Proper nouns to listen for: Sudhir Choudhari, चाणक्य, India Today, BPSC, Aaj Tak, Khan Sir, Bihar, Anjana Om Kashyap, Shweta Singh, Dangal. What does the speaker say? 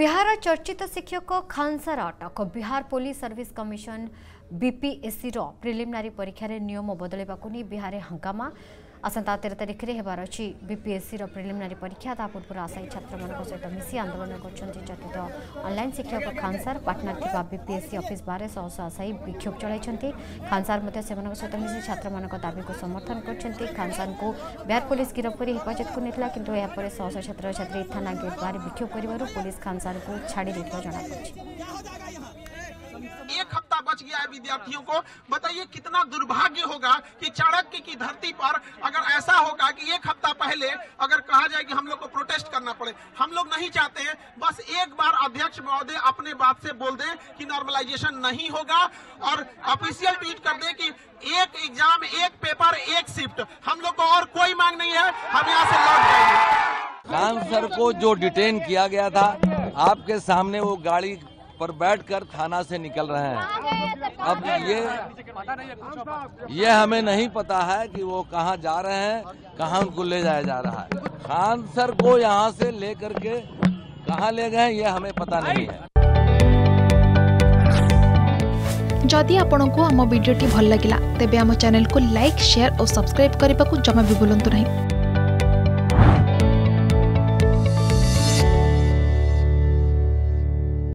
बिहार चर्चित शिक्षक खान सर अटक। Bihar police service commission BPSC preliminary परीक्षा रे नियम बदलवाक नहीं बिहार हंगामा। आसंता 13 तारीख में होबार अच्छी बीपीएससी प्रिलिमिनारी परीक्षा। ता पूर्व आशायी छात्र सहित मिसी आंदोलन करचर्चित ऑनलाइन शिक्षक Khan sir Patna BPSC office बारे सहस आशायी विक्षोभ चलते। खान सर सहित मिसी छात्र दाबी को समर्थन करते। खान सर को बिहार पुलिस गिरफ्त कर हिफाजत को नेला किंतु यापर सहस छात्र छात्री थाना गेट बाहर विक्षोभ कर पुलिस खान सर को छाड़ी देता जनापड़ी। बच गया है विद्यार्थियों को। बताइए कितना दुर्भाग्य होगा कि चाणक्य की धरती पर अगर ऐसा होगा कि एक हफ्ता पहले अगर कहा जाए कि हम लोग को प्रोटेस्ट करना पड़े। हम लोग नहीं चाहते हैं, बस एक बार अध्यक्ष महोदय अपने बात से बोल दें कि नॉर्मलाइजेशन नहीं होगा और ऑफिशियल ट्वीट कर दें कि एक एग्जाम, एक पेपर, एक शिफ्ट। हम लोग को और कोई मांग नहीं है, हम यहाँ से लौट जाएंगे। खान सर को जो डिटेन किया गया था, आपके सामने वो गाड़ी पर बैठकर थाना से निकल रहे हैं। अब ये हमें नहीं पता है कि वो कहाँ जा रहे हैं, कहाँ उनको ले जाया जा रहा है। खान सर को यहाँ से लेकर के कहाँ ले गए ये हमें पता नहीं है। जदि आपंक आम भिडी भल लगा तेब आम चैनल को लाइक, शेयर और सब्सक्राइब करने को जमा भी बुलां नहीं।